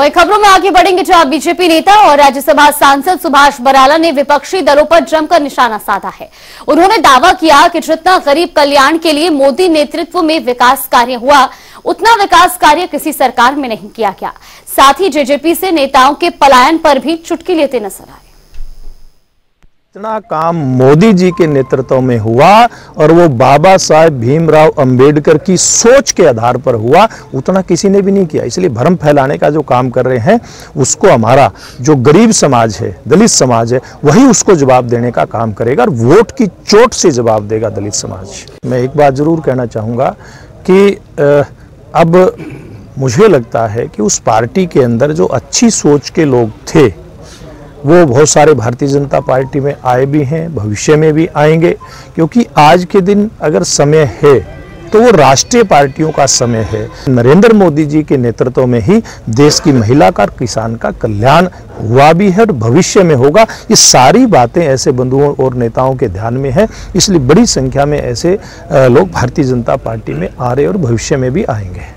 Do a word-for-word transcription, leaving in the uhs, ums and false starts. वही खबरों में आगे बढ़ेंगे जहां बीजेपी नेता और राज्यसभा सांसद सुभाष बराला ने विपक्षी दलों पर जमकर निशाना साधा है। उन्होंने दावा किया कि जितना गरीब कल्याण के लिए मोदी नेतृत्व में विकास कार्य हुआ उतना विकास कार्य किसी सरकार में नहीं किया गया। साथ ही जेजेपी से नेताओं के पलायन पर भी चुटकी लेते नजर आए। इतना काम मोदी जी के नेतृत्व में हुआ और वो बाबा साहेब भीमराव अंबेडकर की सोच के आधार पर हुआ, उतना किसी ने भी नहीं किया। इसलिए भ्रम फैलाने का जो काम कर रहे हैं उसको हमारा जो गरीब समाज है, दलित समाज है, वही उसको जवाब देने का काम करेगा और वोट की चोट से जवाब देगा दलित समाज। मैं एक बात जरूर कहना चाहूँगा कि अब मुझे लगता है कि उस पार्टी के अंदर जो अच्छी सोच के लोग थे वो बहुत सारे भारतीय जनता पार्टी में आए भी हैं, भविष्य में भी आएंगे, क्योंकि आज के दिन अगर समय है तो वो राष्ट्रीय पार्टियों का समय है। नरेंद्र मोदी जी के नेतृत्व में ही देश की महिला का, किसान का कल्याण हुआ भी है और भविष्य में होगा। ये सारी बातें ऐसे बंधुओं और नेताओं के ध्यान में है, इसलिए बड़ी संख्या में ऐसे लोग भारतीय जनता पार्टी में आ रहे और भविष्य में भी आएंगे।